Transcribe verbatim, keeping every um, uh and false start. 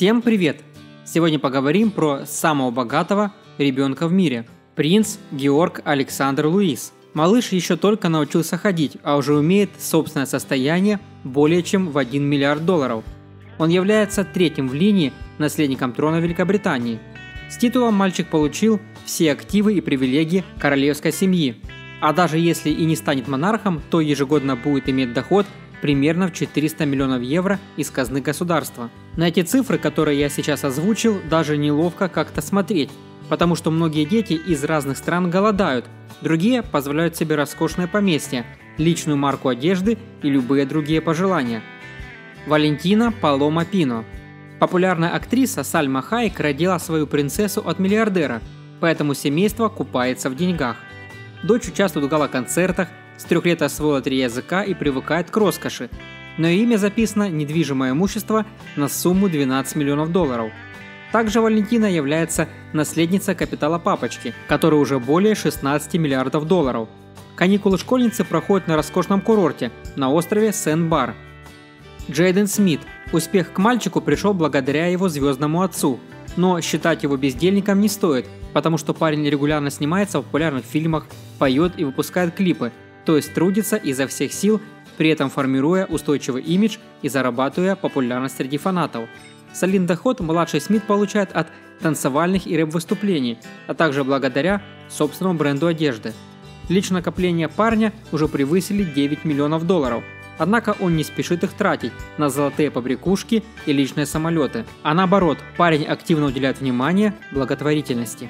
Всем привет! Сегодня поговорим про самого богатого ребенка в мире – принц Георг Александр Луис. Малыш еще только научился ходить, а уже имеет собственное состояние более чем в один миллиард долларов. Он является третьим в линии наследником трона Великобритании. С титулом мальчик получил все активы и привилегии королевской семьи. А даже если и не станет монархом, то ежегодно будет иметь доход примерно в четыреста миллионов евро из казны государства. На эти цифры, которые я сейчас озвучил, даже неловко как-то смотреть, потому что многие дети из разных стран голодают, другие позволяют себе роскошное поместье, личную марку одежды и любые другие пожелания. Валентина Палома Пино. Популярная актриса Сальма Хайк родила свою принцессу от миллиардера, поэтому семейство купается в деньгах. Дочь участвует в гала-концертах, с трех лет освоила три языка и привыкает к роскоши, но ее имя записано недвижимое имущество на сумму двенадцать миллионов долларов. Также Валентина является наследницей капитала папочки, который уже более шестнадцати миллиардов долларов. Каникулы школьницы проходят на роскошном курорте на острове Сен-Бар. Джейден Смит. Успех к мальчику пришел благодаря его звездному отцу, но считать его бездельником не стоит, потому что парень регулярно снимается в популярных фильмах, поет и выпускает клипы, то есть трудится изо всех сил, при этом формируя устойчивый имидж и зарабатывая популярность среди фанатов. Солидный доход младший Смит получает от танцевальных и рэп-выступлений, а также благодаря собственному бренду одежды. Личные накопления парня уже превысили девять миллионов долларов, однако он не спешит их тратить на золотые побрякушки и личные самолеты, а наоборот, парень активно уделяет внимание благотворительности.